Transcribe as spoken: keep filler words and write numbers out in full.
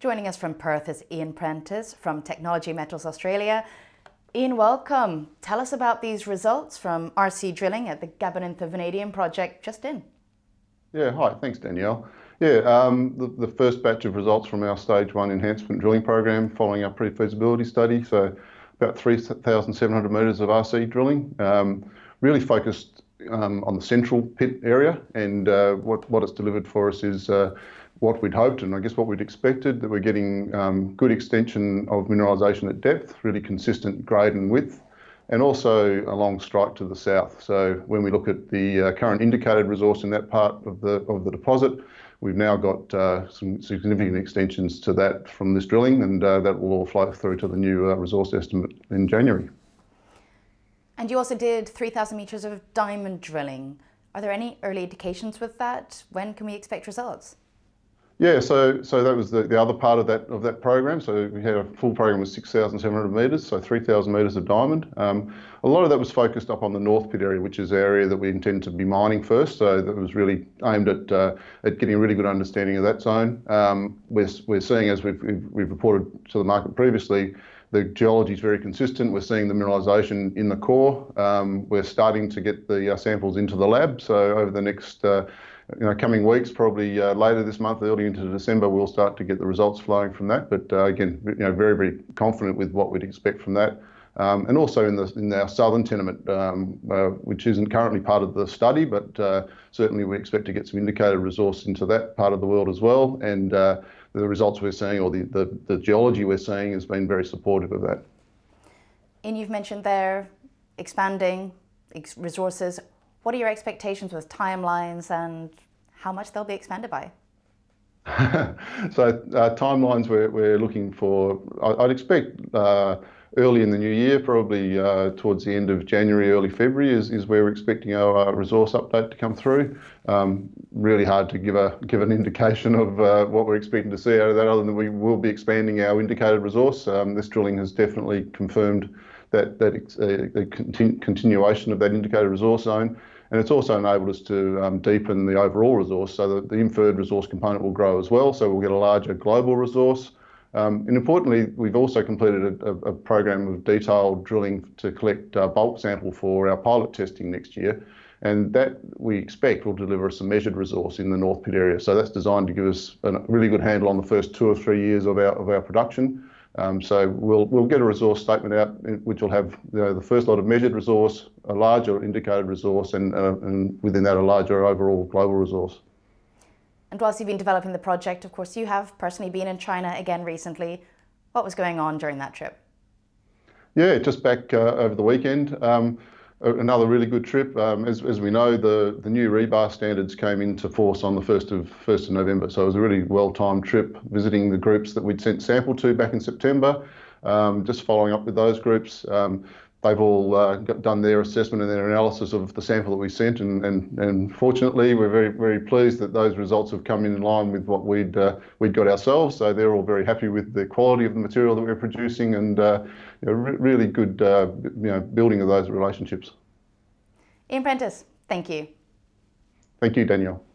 Joining us from Perth is Ian Prentice from Technology Metals Australia. Ian, welcome. Tell us about these results from R C drilling at the Gabanintha Vanadium Project just in. Yeah, hi, thanks Danielle. Yeah, um, the, the first batch of results from our stage one enhancement drilling program following our pre-feasibility study, so about three thousand seven hundred metres of R C drilling, um, really focused um, on the central pit area, and uh, what, what it's delivered for us is uh, what we'd hoped and I guess what we'd expected, that we're getting um, good extension of mineralisation at depth, really consistent grade and width, and also a long strike to the south. So when we look at the uh, current indicated resource in that part of the, of the deposit, we've now got uh, some significant extensions to that from this drilling, and uh, that will all flow through to the new uh, resource estimate in January. And you also did three thousand metres of diamond drilling. Are there any early indications with that? When can we expect results? Yeah, so so that was the, the other part of that of that program. So we had a full program with six thousand seven hundred metres, so three thousand metres of diamond. Um, a lot of that was focused up on the north pit area, which is the area that we intend to be mining first. So that was really aimed at uh, at getting a really good understanding of that zone. Um, we're we're seeing, as we've, we've we've reported to the market previously, the geology is very consistent. We're seeing the mineralisation in the core. Um, we're starting to get the uh, samples into the lab. So over the next uh, You know, coming weeks, probably uh, later this month, early into December, we'll start to get the results flowing from that. But uh, again, you know, very, very confident with what we'd expect from that. Um, and also in the in our southern tenement, um, uh, which isn't currently part of the study, but uh, certainly we expect to get some indicated resource into that part of the world as well. And uh, the results we're seeing, or the, the, the geology we're seeing, has been very supportive of that. And you've mentioned there expanding ex resources. What are your expectations with timelines and how much they'll be expanded by? So uh, timelines, we're, we're looking for, I'd expect uh, early in the new year, probably uh, towards the end of January, early February is, is where we're expecting our uh, resource update to come through. Um, really hard to give a give an indication of uh, what we're expecting to see out of that, other than we will be expanding our indicated resource. Um, this drilling has definitely confirmed that, that uh, the continu continuation of that indicated resource zone. And it's also enabled us to um, deepen the overall resource, so that the inferred resource component will grow as well. So we'll get a larger global resource. Um, and importantly, we've also completed a, a program of detailed drilling to collect uh, bulk sample for our pilot testing next year. And that, we expect, will deliver us a measured resource in the North Pit area. So that's designed to give us a really good handle on the first two or three years of our, of our production. Um, so we'll, we'll get a resource statement out, which will have you know, the first lot of measured resource, a larger indicated resource, and, uh, and within that a larger overall global resource. And whilst you've been developing the project, of course, you have personally been in China again recently. What was going on during that trip? Yeah, just back uh, over the weekend. Um, Another really good trip. Um, as, as we know, the, the new rebar standards came into force on the first of November. So it was a really well-timed trip, visiting the groups that we'd sent sample to back in September, um, just following up with those groups. Um, they've all uh, got, done their assessment and their analysis of the sample that we sent, and, and, and fortunately we're very, very pleased that those results have come in line with what we'd, uh, we'd got ourselves. So they're all very happy with the quality of the material that we're producing, and uh, you know, re really good uh, you know, building of those relationships. Ian Prentice, thank you. Thank you, Danielle.